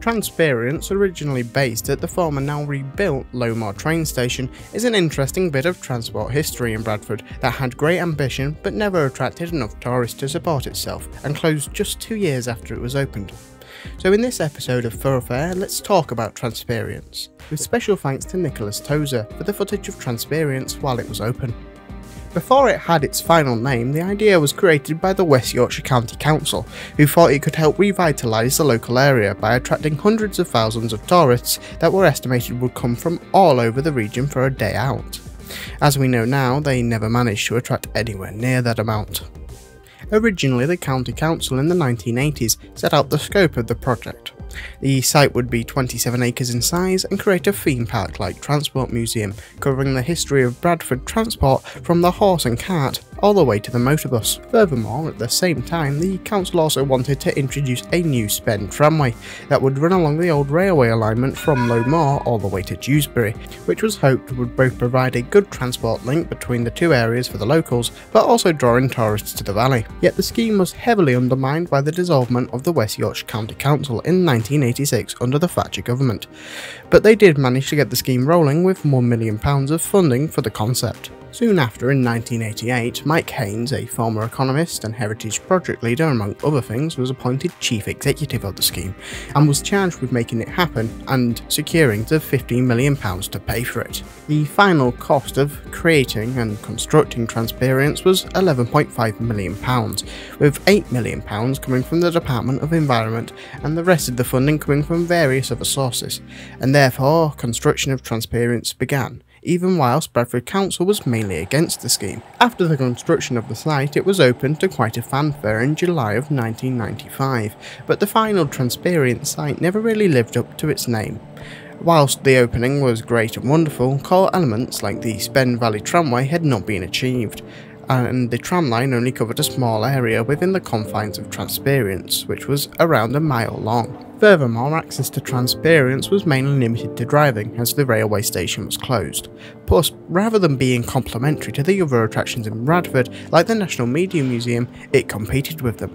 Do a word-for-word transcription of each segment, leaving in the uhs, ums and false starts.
Transperience, originally based at the former now rebuilt Low Moor train station, is an interesting bit of transport history in Bradford that had great ambition but never attracted enough tourists to support itself and closed just two years after it was opened. So in this episode of Thoroughfare, let's talk about Transperience, with special thanks to Nicholas Tozer for the footage of Transperience while it was open. Before it had its final name, the idea was created by the West Yorkshire County Council, who thought it could help revitalise the local area by attracting hundreds of thousands of tourists that were estimated would come from all over the region for a day out. As we know now, they never managed to attract anywhere near that amount. Originally, the County Council in the nineteen eighties set out the scope of the project. The site would be twenty-seven acres in size and create a theme park-like transport museum covering the history of Bradford transport from the horse and cart all the way to the motorbus. Furthermore, at the same time, the council also wanted to introduce a new Spen tramway that would run along the old railway alignment from Low Moor all the way to Dewsbury, which was hoped would both provide a good transport link between the two areas for the locals, but also draw in tourists to the valley. Yet the scheme was heavily undermined by the dissolvement of the West Yorkshire County Council in nineteen eighty-six under the Thatcher government, but they did manage to get the scheme rolling with one million pounds of funding for the concept. Soon after, in nineteen eighty-eight, Mike Haynes, a former economist and heritage project leader among other things, was appointed chief executive of the scheme and was charged with making it happen and securing the fifteen million pounds to pay for it. The final cost of creating and constructing Transperience was eleven point five million pounds, with eight million pounds coming from the Department of Environment and the rest of the funding coming from various other sources, and therefore construction of Transperience began, even whilst Bradford Council was mainly against the scheme. After the construction of the site, it was opened to quite a fanfare in July of nineteen ninety-five, but the final Transperience site never really lived up to its name. Whilst the opening was great and wonderful, core elements like the Spen Valley Tramway had not been achieved, and the tramline only covered a small area within the confines of Transperience, which was around a mile long. Furthermore, access to Transperience was mainly limited to driving, as the railway station was closed. Plus, rather than being complementary to the other attractions in Bradford, like the National Media Museum, it competed with them,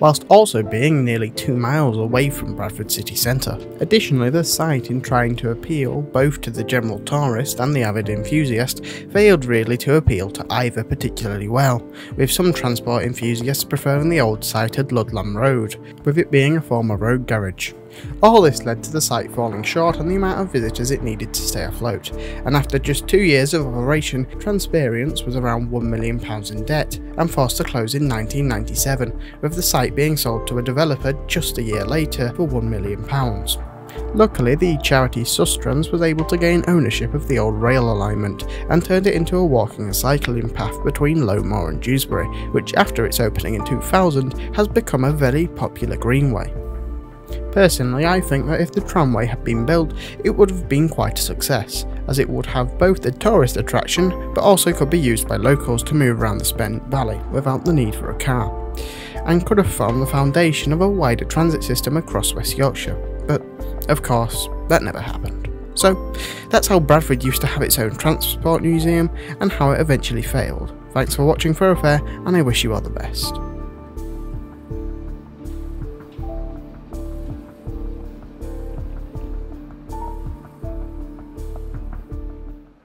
whilst also being nearly two miles away from Bradford city centre. Additionally, the site, in trying to appeal both to the general tourist and the avid enthusiast, failed really to appeal to either particularly well, with some transport enthusiasts preferring the old site at Ludlam Road, with it being a former road garage. All this led to the site falling short on the amount of visitors it needed to stay afloat, and after just two years of operation, Transperience was around one million pounds in debt and forced to close in nineteen ninety-seven, with the site being sold to a developer just a year later for one million pounds. Luckily, the charity Sustrans was able to gain ownership of the old rail alignment and turned it into a walking and cycling path between Low Moor and Dewsbury, which after its opening in two thousand has become a very popular greenway. Personally, I think that if the tramway had been built, it would have been quite a success, as it would have both a tourist attraction but also could be used by locals to move around the Spen Valley without the need for a car, and could have formed the foundation of a wider transit system across West Yorkshire. But of course, that never happened. So that's how Bradford used to have its own transport museum and how it eventually failed. Thanks for watching Thoroughfare, and I wish you all the best.